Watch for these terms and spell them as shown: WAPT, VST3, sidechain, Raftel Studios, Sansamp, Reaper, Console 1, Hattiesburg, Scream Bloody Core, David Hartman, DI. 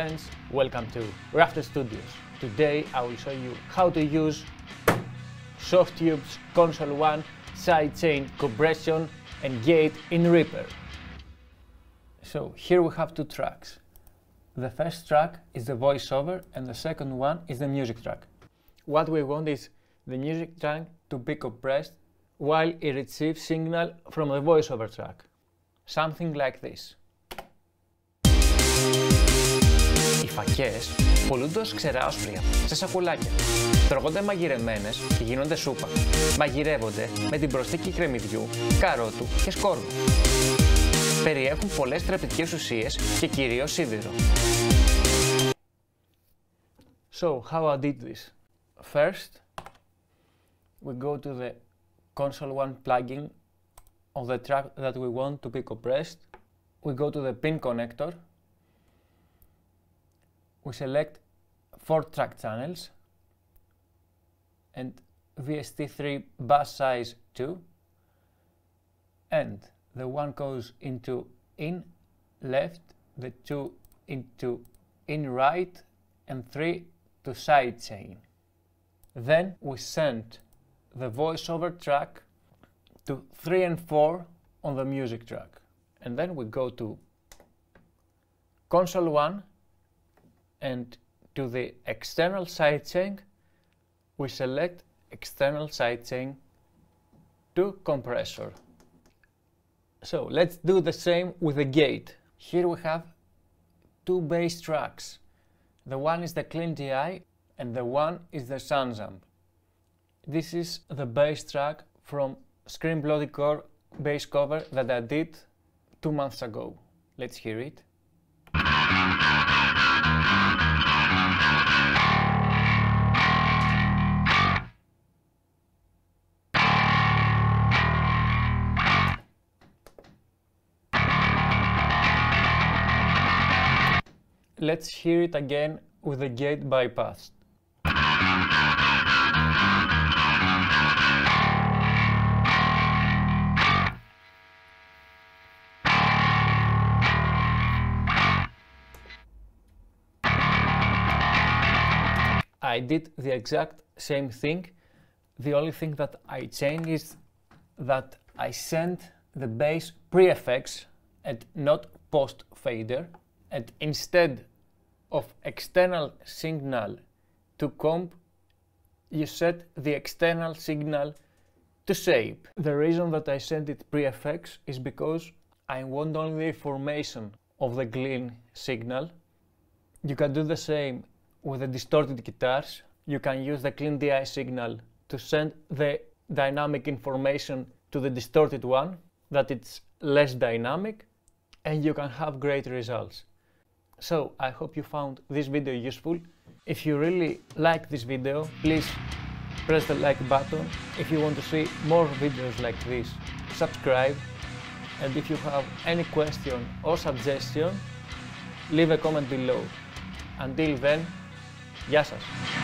friends, welcome to Raftel Studios. Today I will show you how to use Softube's Console 1 sidechain compression and gate in Reaper. So here we have two tracks. The first track is the voiceover and the second one is the music track. What we want is the music track to be compressed while it receives signal from the voiceover track. Something like this. Οι φακές πολλούνται ως ξερά όσπρια, σε σακουλάκια. Τρώγονται μαγειρεμένες και γίνονται σούπα. Μαγειρεύονται με την προσθήκη κρεμμυδιού, καρότου και σκόρδου. Περιέχουν πολλές τρεπτικές ουσίες και κυρίως σίδηρο. So, how I did this? First, we go to the Console 1 plugin of the track that we want to be compressed. We go to the pin connector. We select 4 track channels and VST3 bus size 2, and the 1 goes into in left, the 2 into in right, and 3 to sidechain. Then we send the voiceover track to 3 and 4 on the music track, and then we go to Console 1. And to the external sidechain, we select external sidechain to compressor. So let's do the same with the gate. Here we have 2 bass tracks. The one is the clean DI and the one is the Sansamp. This is the bass track from Scream Bloody Core bass cover that I did 2 months ago. Let's hear it. Let's hear it again with the gate bypassed. I did the exact same thing. The only thing that I changed is that I sent the bass pre-effects and not post-fader, and instead of external signal to comp, you set the external signal to shape. The reason that I sent it pre-effects is because I want only the information of the clean signal. You can do the same with the distorted guitars. You can use the clean DI signal to send the dynamic information to the distorted one, that it's less dynamic, and you can have great results. So, I hope you found this video useful. If you really like this video, please press the like button. If you want to see more videos like this, subscribe. And if you have any question or suggestion, leave a comment below. Until then, γεια σας!